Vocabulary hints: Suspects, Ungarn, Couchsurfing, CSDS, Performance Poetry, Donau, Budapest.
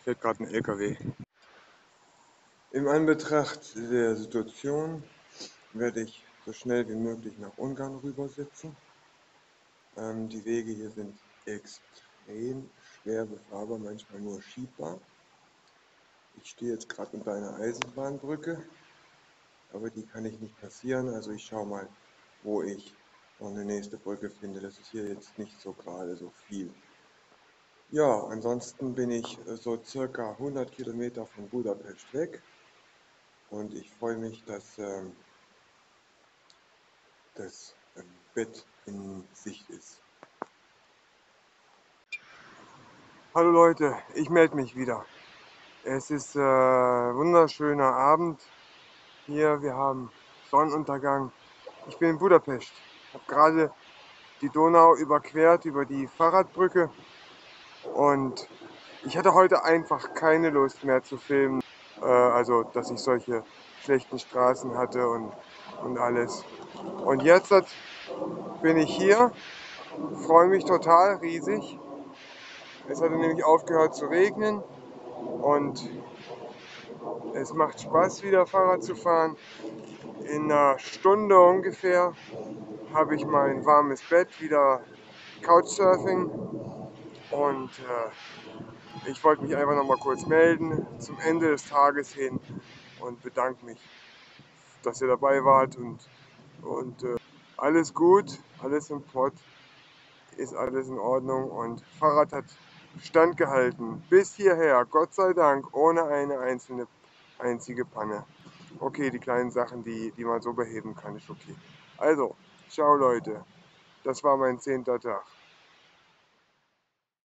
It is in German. Da fährt gerade ein LKW. In Anbetracht der Situation werde ich so schnell wie möglich nach Ungarn rübersetzen. Die Wege hier sind extrem schwer befahrbar, manchmal nur schiebbar. Ich stehe jetzt gerade unter einer Eisenbahnbrücke, aber die kann ich nicht passieren. Also ich schaue mal, wo ich noch eine nächste Brücke finde. Das ist hier jetzt nicht so gerade so viel. Ja, ansonsten bin ich so circa 100 Kilometer von Budapest weg und ich freue mich, dass das Bett in Sicht ist. Hallo Leute, ich melde mich wieder. Es ist wunderschöner Abend hier, wir haben Sonnenuntergang. Ich bin in Budapest, habe gerade die Donau überquert über die Fahrradbrücke. Und ich hatte heute einfach keine Lust mehr zu filmen, also dass ich solche schlechten Straßen hatte und alles. Und jetzt bin ich hier, freue mich total riesig. Es hatte nämlich aufgehört zu regnen und es macht Spaß, wieder Fahrrad zu fahren. In einer Stunde ungefähr habe ich mein warmes Bett, wieder Couchsurfing. Und ich wollte mich einfach nochmal kurz melden zum Ende des Tages hin und bedanke mich, dass ihr dabei wart und alles gut, alles im Pott, ist alles in Ordnung und Fahrrad hat standgehalten bis hierher, Gott sei Dank, ohne eine einzige Panne. Okay, die kleinen Sachen, die man so beheben kann, ist okay. Also, ciao Leute, das war mein 10. Tag.